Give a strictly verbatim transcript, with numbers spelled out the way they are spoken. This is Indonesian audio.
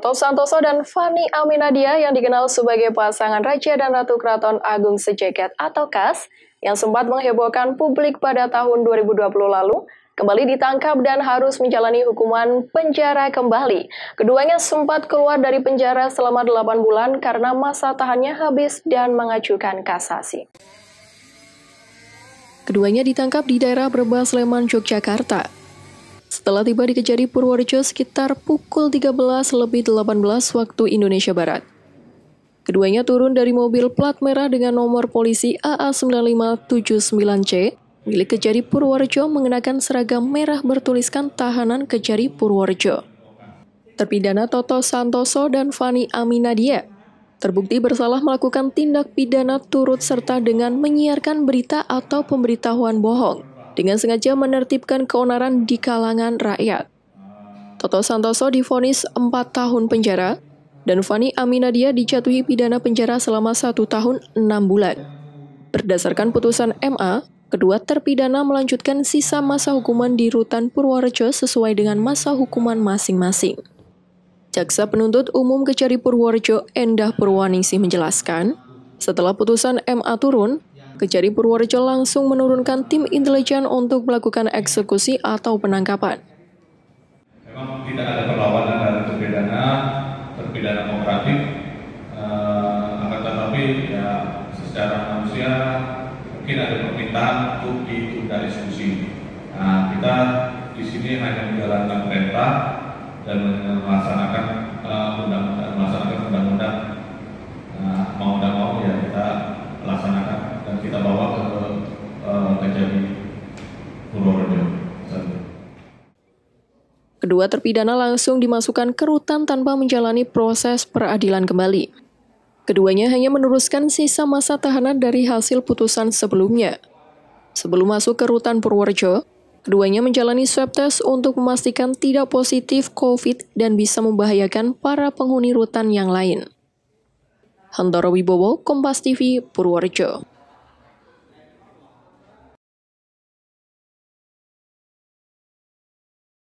Toto Santoso dan Fanny Aminadia yang dikenal sebagai pasangan Raja dan Ratu Keraton Agung Sejagat atau K A S yang sempat menghebohkan publik pada tahun dua ribu dua puluh lalu, kembali ditangkap dan harus menjalani hukuman penjara kembali. Keduanya sempat keluar dari penjara selama delapan bulan karena masa tahannya habis dan mengajukan kasasi. Keduanya ditangkap di daerah Brebes, Sleman, Yogyakarta. Setelah tiba di Kejari Purworejo sekitar pukul tiga belas lebih delapan belas waktu Indonesia Barat. Keduanya turun dari mobil plat merah dengan nomor polisi A A sembilan lima tujuh sembilan C milik Kejari Purworejo mengenakan seragam merah bertuliskan tahanan Kejari Purworejo. Terpidana Toto Santoso dan Fanny Aminadia terbukti bersalah melakukan tindak pidana turut serta dengan menyiarkan berita atau pemberitahuan bohong dengan sengaja menertibkan keonaran di kalangan rakyat. Toto Santoso divonis empat tahun penjara, dan Fanny Aminadia dijatuhi pidana penjara selama satu tahun enam bulan. Berdasarkan putusan M A, kedua terpidana melanjutkan sisa masa hukuman di Rutan Purworejo sesuai dengan masa hukuman masing-masing. Jaksa Penuntut Umum Kejari Purworejo Endah Purwaningsih menjelaskan, setelah putusan M A turun, Kejari Purworejo langsung menurunkan tim intelijen untuk melakukan eksekusi atau penangkapan. Memang tidak ada perlawanan dari terpidana, terpidana kooperatif, eh, akan tetapi ya secara manusia mungkin ada permintaan untuk ditunda eksekusi. Nah, kita di sini hanya menjalankan perintah dan melaksanakan eh, undang-undang, melaksanakan undang-undang. Nah, mau tidak mau ya kita laksanakan. Kita bawa ke uh, Kejari Purworejo. Kedua terpidana langsung dimasukkan ke rutan tanpa menjalani proses peradilan kembali. Keduanya hanya meneruskan sisa masa tahanan dari hasil putusan sebelumnya. Sebelum masuk ke Rutan Purworejo, keduanya menjalani swab test untuk memastikan tidak positif COVID dan bisa membahayakan para penghuni rutan yang lain. Hendro Wibowo, Kompas T V, Purworejo.